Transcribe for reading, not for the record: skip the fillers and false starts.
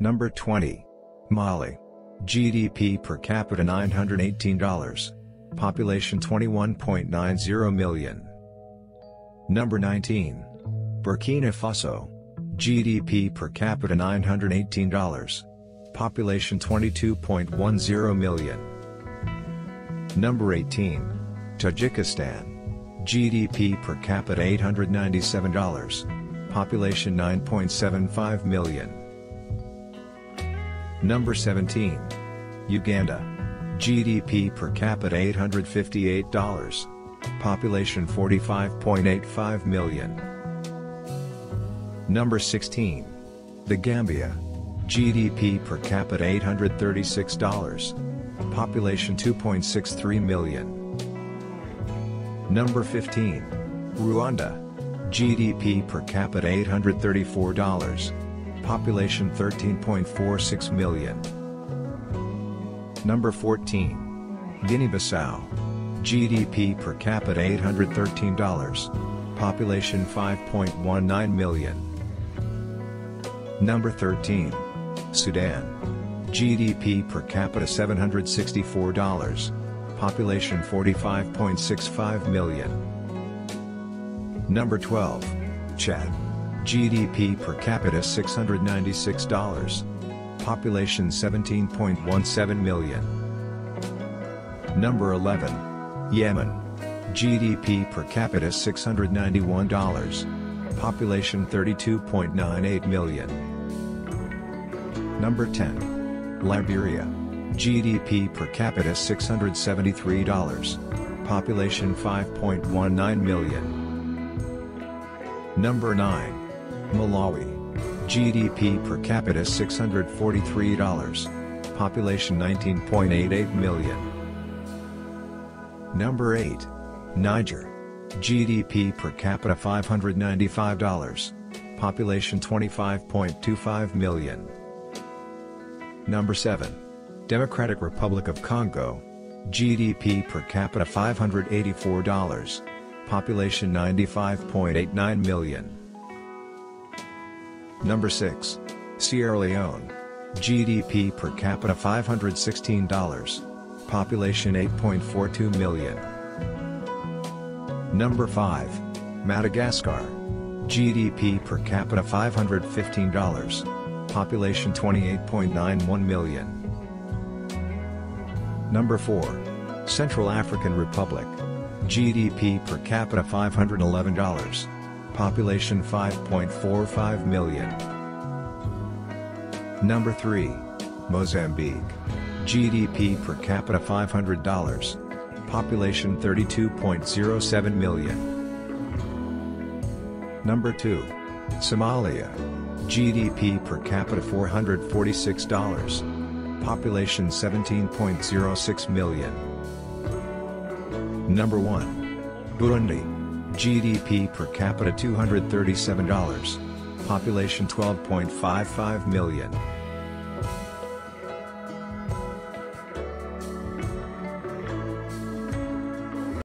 Number 20. Mali. GDP per capita $918. Population 21.90 million. Number 19. Burkina Faso. GDP per capita $918. Population 22.10 million. Number 18. Tajikistan. GDP per capita $897. Population 9.75 million. Number 17. Uganda. GDP per capita $858. Population 45.85 million. Number 16. The Gambia. GDP per capita $836. Population 2.63 million. Number 15. Rwanda. GDP per capita $834. Population 13.46 million. Number 14. Guinea-Bissau. GDP per capita $813. Population 5.19 million. Number 13. Sudan. GDP per capita $764. Population 45.65 million. Number 12. Chad. GDP per capita $696. Population 17.17 million. Number 11. Yemen. GDP per capita $691. Population 32.98 million. Number 10. Liberia. GDP per capita $673. Population 5.19 million. Number 9. Malawi. GDP per capita $643. Population 19.88 million. Number 8. Niger. GDP per capita $595. Population 25.25 million. Number 7. Democratic Republic of Congo. GDP per capita $584. Population 95.89 million. Number 6. Sierra Leone. GDP per capita $516. Population 8.42 million. Number 5. Madagascar. GDP per capita $515. Population 28.91 million. Number 4. Central African Republic. GDP per capita $511. Population 5.45 million. Number 3. Mozambique. GDP per capita $500. Population 32.07 million. Number 2. Somalia. GDP per capita $446. Population 17.06 million. Number 1. Burundi. GDP per capita $237. Population 12.55 million.